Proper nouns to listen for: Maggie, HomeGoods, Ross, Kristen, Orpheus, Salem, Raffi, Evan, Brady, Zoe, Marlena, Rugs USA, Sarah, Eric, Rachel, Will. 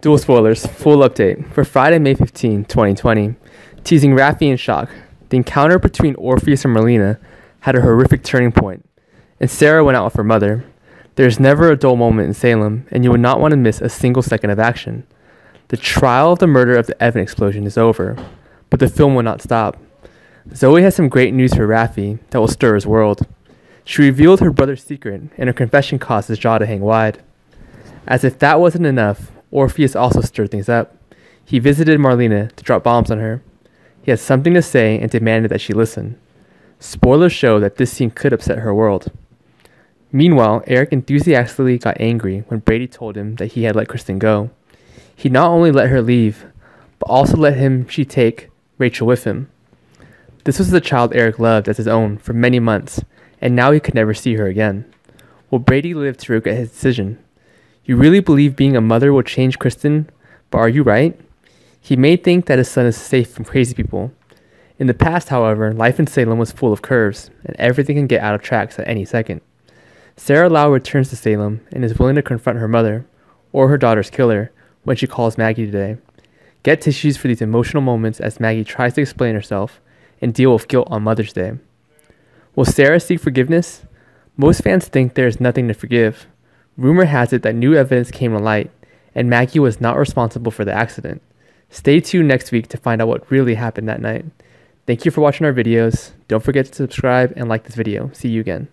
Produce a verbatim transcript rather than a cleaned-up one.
Dual spoilers, full update. For Friday, May fifteenth, twenty twenty, teasing Raffi in shock, the encounter between Orpheus and Marlena had a horrific turning point, and Sarah went out with her mother. There's never a dull moment in Salem, and you would not want to miss a single second of action. The trial of the murder of the Evan explosion is over, but the film will not stop. Zoe has some great news for Raffi that will stir his world. She revealed her brother's secret, and her confession caused his jaw to hang wide. As if that wasn't enough, Orpheus also stirred things up. He visited Marlena to drop bombs on her. He had something to say and demanded that she listen. Spoilers show that this scene could upset her world. Meanwhile, Eric enthusiastically got angry when Brady told him that he had let Kristen go. He not only let her leave, but also let him she take Rachel with him. This was the child Eric loved as his own for many months, and now he could never see her again. Will Brady live to regret his decision? You really believe being a mother will change Kristen, but are you right? He may think that his son is safe from crazy people. In the past, however, life in Salem was full of curves, and everything can get out of tracks at any second. Sarah Lau returns to Salem and is willing to confront her mother, or her daughter's killer, when she calls Maggie today. Get tissues for these emotional moments as Maggie tries to explain herself and deal with guilt on Mother's Day. Will Sarah seek forgiveness? Most fans think there is nothing to forgive. Rumor has it that new evidence came to light, and Maggie was not responsible for the accident. Stay tuned next week to find out what really happened that night. Thank you for watching our videos. Don't forget to subscribe and like this video. See you again.